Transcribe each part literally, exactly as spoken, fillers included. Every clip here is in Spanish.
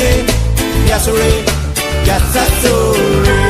Yasure, Yasure, Yasasore.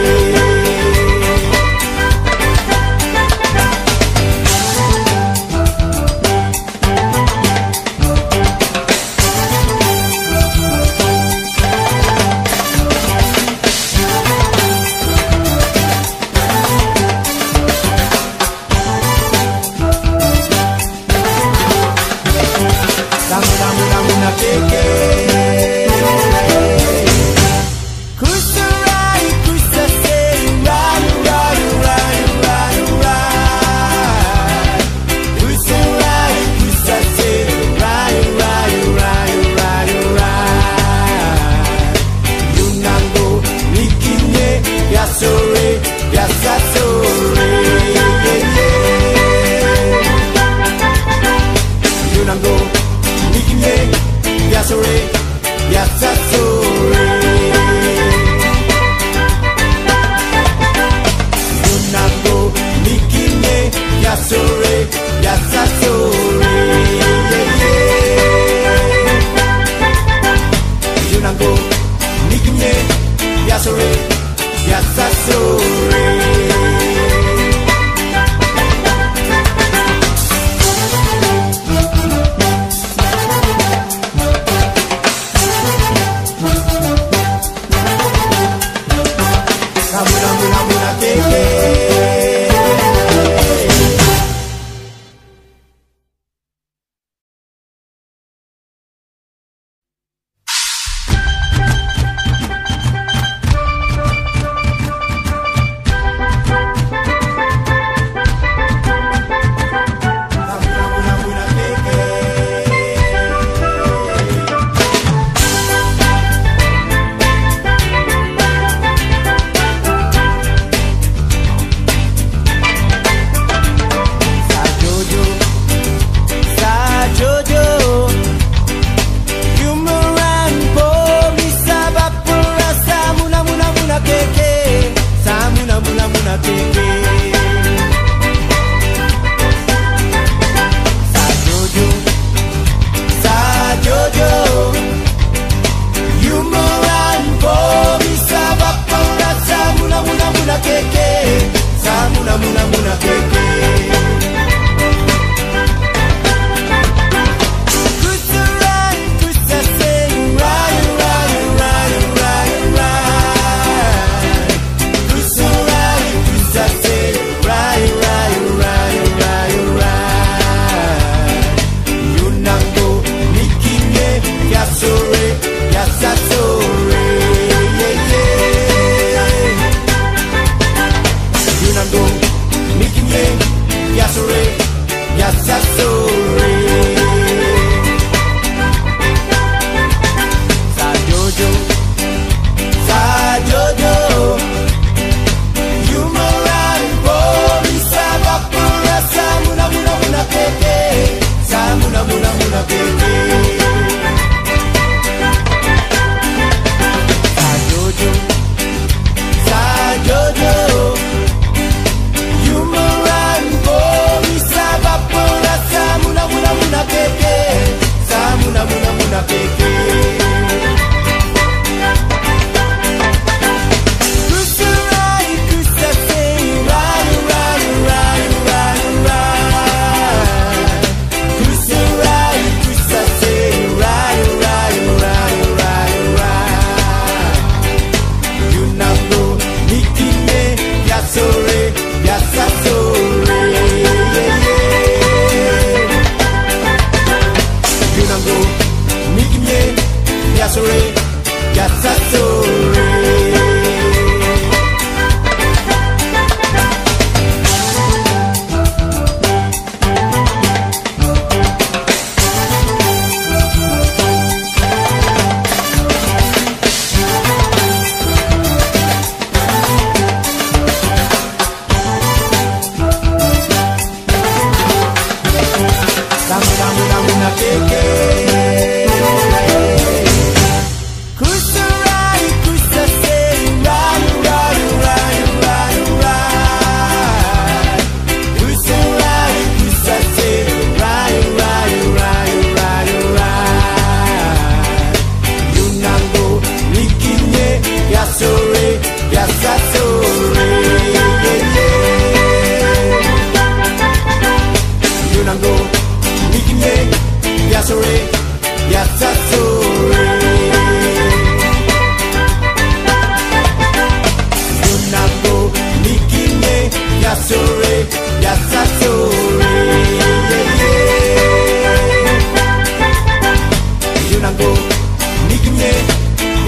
Kusura, kusura.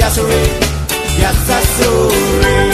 Yasuri, Yasasuri.